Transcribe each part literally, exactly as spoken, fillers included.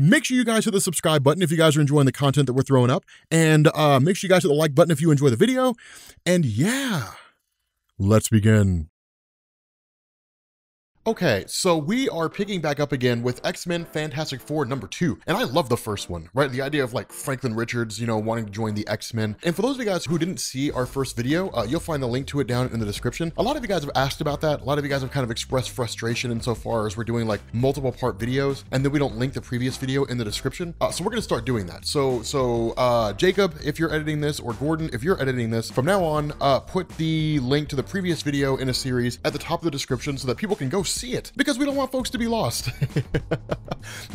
Make sure you guys hit the subscribe button if you guys are enjoying the content that we're throwing up. And uh, make sure you guys hit the like button if you enjoy the video. And yeah, let's begin. Okay, so we are picking back up again with X-Men Fantastic Four number two. And I love the first one, right? The idea of like Franklin Richards, you know, wanting to join the X-Men. And for those of you guys who didn't see our first video, uh, you'll find the link to it down in the description. A lot of you guys have asked about that. A lot of you guys have kind of expressed frustration insofar as we're doing like multiple part videos and then we don't link the previous video in the description. Uh, so we're gonna start doing that. So so uh, Jacob, if you're editing this, or Gordon, if you're editing this, from now on, uh, put the link to the previous video in a series at the top of the description so that people can go see see it, because we don't want folks to be lost.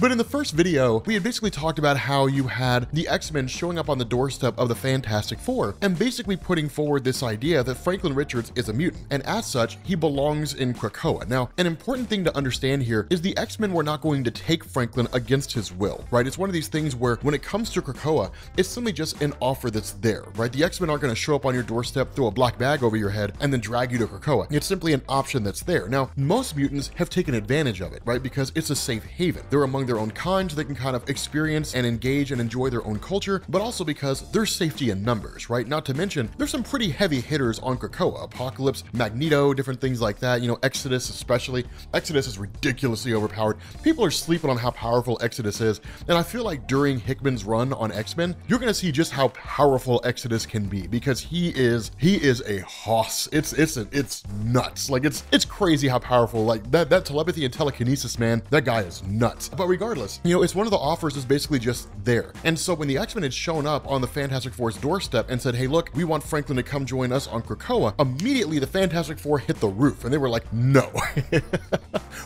But in the first video, we had basically talked about how you had the X-Men showing up on the doorstep of the Fantastic Four and basically putting forward this idea that Franklin Richards is a mutant, and as such, he belongs in Krakoa. Now, an important thing to understand here is the X-Men were not going to take Franklin against his will, right? It's one of these things where when it comes to Krakoa, it's simply just an offer that's there, right? The X-Men aren't going to show up on your doorstep, throw a black bag over your head, and then drag you to Krakoa. It's simply an option that's there. Now, most mutants have taken advantage of it, right? Because it's a safe haven. They're among their own kind, so they can kind of experience and engage and enjoy their own culture, but also because there's safety in numbers, right? Not to mention, there's some pretty heavy hitters on Krakoa. Apocalypse, Magneto, different things like that. You know, Exodus especially. Exodus is ridiculously overpowered. People are sleeping on how powerful Exodus is, and I feel like during Hickman's run on X-Men, you're gonna see just how powerful Exodus can be, because he is he is a hoss. It's it's it's nuts. Like it's it's crazy how powerful. Like that that telepathy and telekinesis, man, that guy is nuts. But regardless, you know, it's one of the offers is basically just there. And so when the X-Men had shown up on the Fantastic Four's doorstep and said, hey, look, we want Franklin to come join us on Krakoa, immediately the Fantastic Four hit the roof and they were like, no.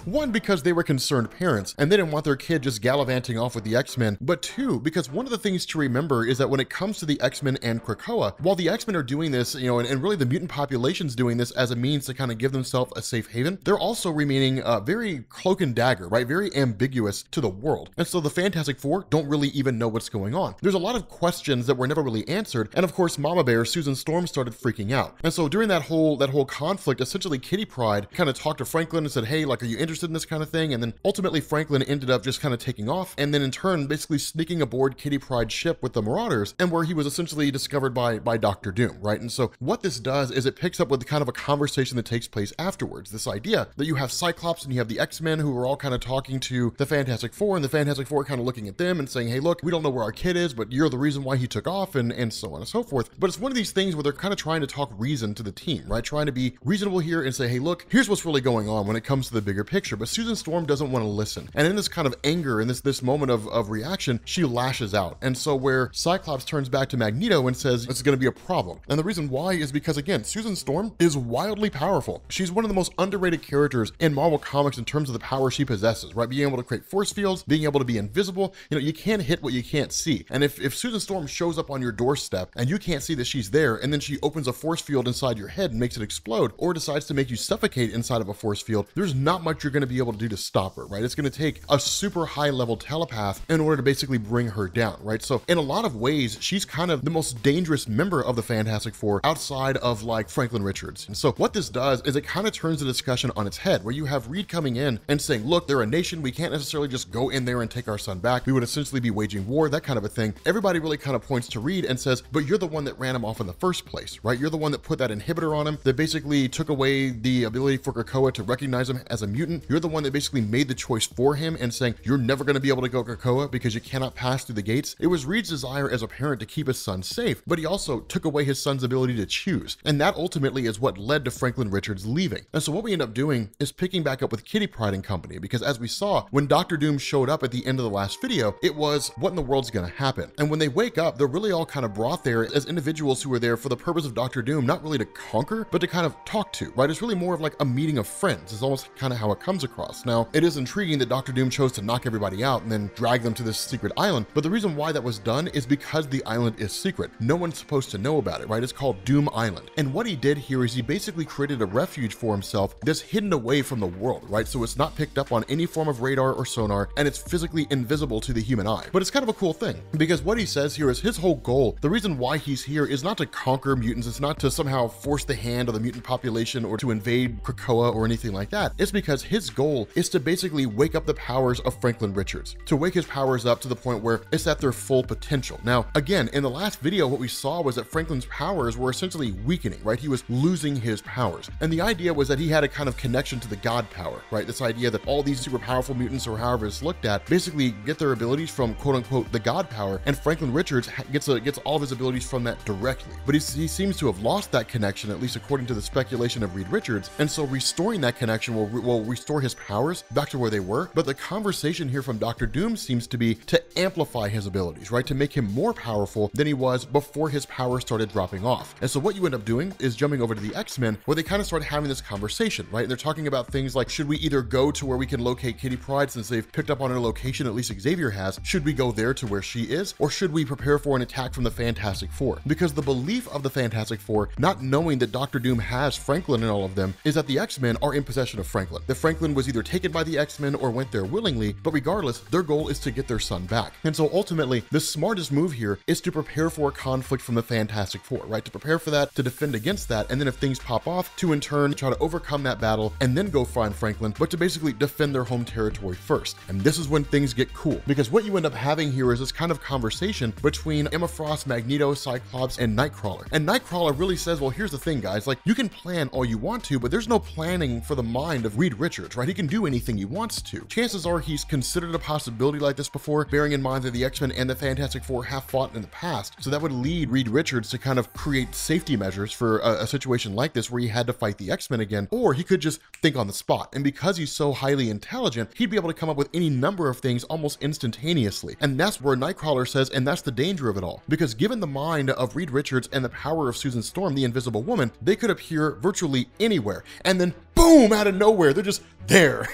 One, because they were concerned parents and they didn't want their kid just gallivanting off with the X-Men, but two, because one of the things to remember is that when it comes to the X-Men and Krakoa, while the X-Men are doing this, you know, and, and really the mutant population's doing this as a means to kind of give themselves a safe haven, they're also remaining uh, very cloak and dagger, right? Very ambiguous to the world. And so the Fantastic Four don't really even know what's going on. There's a lot of questions that were never really answered. And of course, Mama Bear, Susan Storm, started freaking out. And so during that whole that whole conflict, essentially Kitty Pryde kind of talked to Franklin and said, hey, like, are you interested in this kind of thing? And then ultimately Franklin ended up just kind of taking off. And then in turn, basically sneaking aboard Kitty Pryde's ship with the Marauders, and where he was essentially discovered by, by Doctor Doom, right? And so what this does is it picks up with kind of a conversation that takes place afterwards. This idea that you have Cyclops and you have the X-Men who are all kind of talking to the Fantastic Four, and the Fantastic Four kind of looking at them and saying, hey, look, we don't know where our kid is, but you're the reason why he took off, and, and so on and so forth. But it's one of these things where they're kind of trying to talk reason to the team, right? Trying to be reasonable here and say, hey, look, here's what's really going on when it comes to the bigger picture. But Susan Storm doesn't want to listen. And in this kind of anger, in this this moment of, of reaction, she lashes out. And so where Cyclops turns back to Magneto and says, this is going to be a problem. And the reason why is because, again, Susan Storm is wildly powerful. She's one of the most underrated characters in Marvel Comics in terms of the power she possesses, right? Being able to create force fields, being able to be invisible. You know, you can't hit what you can't see. And if, if Susan Storm shows up on your doorstep and you can't see that she's there, and then she opens a force field inside your head and makes it explode, or decides to make you suffocate inside of a force field, there's not much you're going to be able to do to stop her, right? It's going to take a super high level telepath in order to basically bring her down, right? So in a lot of ways, she's kind of the most dangerous member of the Fantastic Four outside of like Franklin Richards. And so what this does is it kind of turns the discussion on its head, where you have Reed coming in and saying, look, they're a nation. We can't necessarily just go in there and take our son back. We would essentially be waging war, that kind of a thing. Everybody really kind of points to Reed and says, but you're the one that ran him off in the first place, right? You're the one that put that inhibitor on him that basically took away the ability for Krakoa to recognize him as a mutant. You're the one that basically made the choice for him and saying, you're never going to be able to go Krakoa because you cannot pass through the gates. It was Reed's desire as a parent to keep his son safe, but he also took away his son's ability to choose. And that ultimately is what led to Franklin Richards leaving. And so what we end up doing is picking back up with Kitty Pryde and company, because as we saw, when Doctor Doom showed up at the end of the last video, it was, what in the world's gonna happen? And when they wake up, they're really all kind of brought there as individuals who are there for the purpose of Doctor Doom, not really to conquer, but to kind of talk to, right? It's really more of like a meeting of friends. It's almost kind of how it comes across. Now, it is intriguing that Doctor Doom chose to knock everybody out and then drag them to this secret island, but the reason why that was done is because the island is secret. No one's supposed to know about it, right? It's called Doom Island. And what he did here is he basically created a refuge for himself that's hidden away from the world, right? So it's not picked up on any form of radar or sonar, and it's physically invisible to the human eye. But it's kind of a cool thing, because what he says here is his whole goal, the reason why he's here, is not to conquer mutants, it's not to somehow force the hand of the mutant population or to invade Krakoa or anything like that. It's because his goal is to basically wake up the powers of Franklin Richards, to wake his powers up to the point where it's at their full potential. Now, again, in the last video, what we saw was that Franklin's powers were essentially weakening, right? He was losing his powers. And the idea was that he had a kind of connection to the God power, right? This idea that all these super powerful mutants, or however it's looked at, basically get their abilities from quote unquote the God power, and Franklin Richards gets a, gets all of his abilities from that directly. But he, he seems to have lost that connection, at least according to the speculation of Reed Richards, and so restoring that connection will, will restore his powers back to where they were. But the conversation here from Doctor Doom seems to be to amplify his abilities, right? To make him more powerful than he was before his power started dropping off. And so what you end up doing is jumping over to the X-Men, where they kind of start having this conversation, right? And they're talking about things like, should we either go to where we can locate Kitty Pryde, since they've picked up on her location, at least Xavier has, should we go there to where she is, or should we prepare for an attack from the Fantastic Four? Because the belief of the Fantastic Four, not knowing that Doctor Doom has Franklin and all of them, is that the X-Men are in possession of Franklin. That Franklin was either taken by the X-Men or went there willingly, but regardless, their goal is to get their son back. And so ultimately, the smartest move here is to prepare for a conflict from the Fantastic Four, right? To prepare for that, to defend against that, and then if things pop off, to in turn try to overcome that battle and then go find Franklin, but to basically defend their home territory first. And this is when things get cool, because what you end up having here is this kind of conversation between Emma Frost, Magneto, Cyclops, and Nightcrawler. And Nightcrawler really says, well, here's the thing, guys, like, you can plan all you want to, but there's no planning for the mind of Reed Richards, right? He can do anything he wants to. Chances are he's considered a possibility like this before, bearing in mind that the X-Men and the Fantastic Four have fought in the past, so that would lead Reed Richards to kind of create safety measures for a, a situation like this where he had to fight the X-Men again, or he could just think on the spot. And because he's so highly intelligent, he'd be able to come up with any number of things almost instantaneously. And that's where Nightcrawler says, and that's the danger of it all, because given the mind of Reed Richards and the power of Susan Storm, the Invisible Woman, they could appear virtually anywhere, and then boom, out of nowhere, they're just there.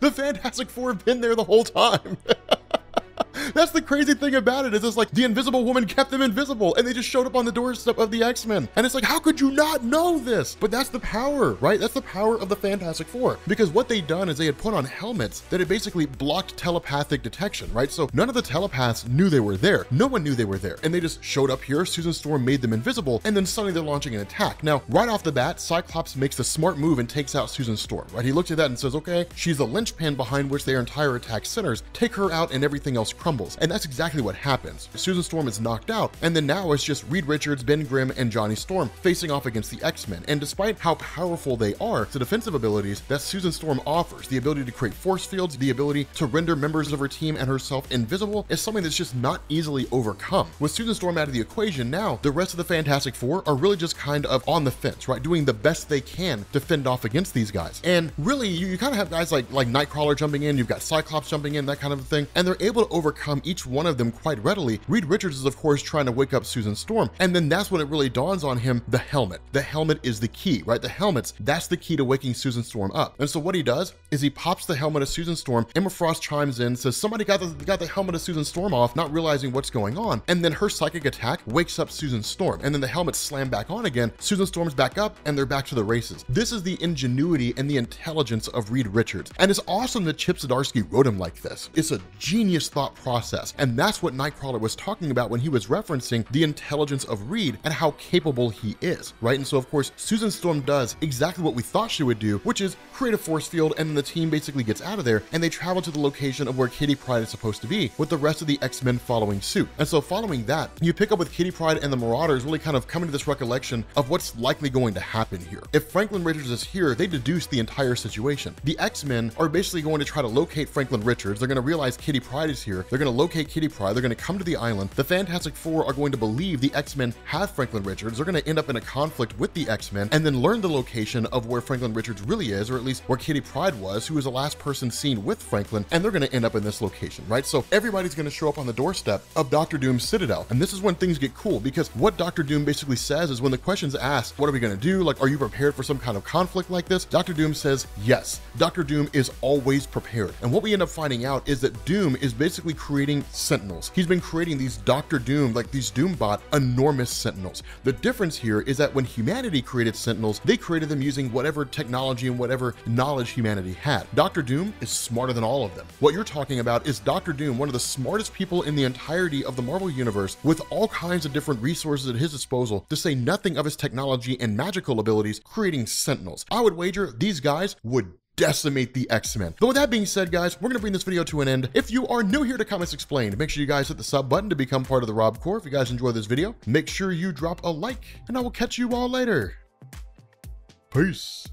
The Fantastic Four have been there the whole time. That's the crazy thing about it, is it's like the Invisible Woman kept them invisible, and they just showed up on the doorstep of the X-Men. And it's like, how could you not know this? But that's the power, right? That's the power of the Fantastic Four, because what they'd done is they had put on helmets that had basically blocked telepathic detection, right? So none of the telepaths knew they were there. No one knew they were there. And they just showed up here, Susan Storm made them invisible, and then suddenly they're launching an attack. Now, right off the bat, Cyclops makes the smart move and takes out Susan Storm, right? He looks at that and says, okay, she's the linchpin behind which their entire attack centers. Take her out and everything else crumbles. And that's exactly what happens. Susan Storm is knocked out, and then now it's just Reed Richards, Ben Grimm, and Johnny Storm facing off against the X-Men. And despite how powerful they are, the defensive abilities that Susan Storm offers, the ability to create force fields, the ability to render members of her team and herself invisible, is something that's just not easily overcome. With Susan Storm out of the equation now, the rest of the Fantastic Four are really just kind of on the fence, right? Doing the best they can to fend off against these guys. And really, you, you kind of have guys like, like Nightcrawler jumping in, you've got Cyclops jumping in, that kind of thing, and they're able to overcome each one of them quite readily. Reed Richards is of course trying to wake up Susan Storm, and then that's when it really dawns on him, the helmet. The helmet is the key, right? The helmets, that's the key to waking Susan Storm up. And so what he does is he pops the helmet of Susan Storm. Emma Frost chimes in, says somebody got the, got the helmet of Susan Storm off, not realizing what's going on. And then her psychic attack wakes up Susan Storm, and then the helmet slammed back on again. Susan Storm's back up, and they're back to the races. This is the ingenuity and the intelligence of Reed Richards. And it's awesome that Chip Zdarsky wrote him like this. It's a genius thought process. Process. And that's what Nightcrawler was talking about when he was referencing the intelligence of Reed and how capable he is, right? And so of course, Susan Storm does exactly what we thought she would do, which is create a force field, and then the team basically gets out of there, and they travel to the location of where Kitty Pryde is supposed to be, with the rest of the X-Men following suit. And so following that, you pick up with Kitty Pryde and the Marauders really kind of coming to this recollection of what's likely going to happen here. If Franklin Richards is here, they deduce the entire situation. The X-Men are basically going to try to locate Franklin Richards. They're going to realize Kitty Pryde is here. They're going to locate Kitty Pryde. They're going to come to the island. The Fantastic Four are going to believe the X-Men have Franklin Richards. They're going to end up in a conflict with the X-Men, and then learn the location of where Franklin Richards really is, or at least where Kitty Pryde was, who was the last person seen with Franklin, and they're going to end up in this location, right? So everybody's going to show up on the doorstep of Doctor Doom's Citadel, and this is when things get cool, because what Doctor Doom basically says is, when the question's asked, what are we going to do? Like, are you prepared for some kind of conflict like this? Doctor Doom says, yes. Doctor Doom is always prepared. And what we end up finding out is that Doom is basically creating creating Sentinels. He's been creating these Doctor Doom, like these Doombot, enormous Sentinels. The difference here is that when humanity created Sentinels, they created them using whatever technology and whatever knowledge humanity had. Doctor Doom is smarter than all of them. What you're talking about is Doctor Doom, one of the smartest people in the entirety of the Marvel Universe, with all kinds of different resources at his disposal, to say nothing of his technology and magical abilities, creating Sentinels. I would wager these guys would decimate the X-Men. But with that being said, guys, we're going to bring this video to an end. If you are new here to Comics Explained, make sure you guys hit the sub button to become part of the Rob Corps. If you guys enjoy this video, make sure you drop a like, and I will catch you all later. Peace.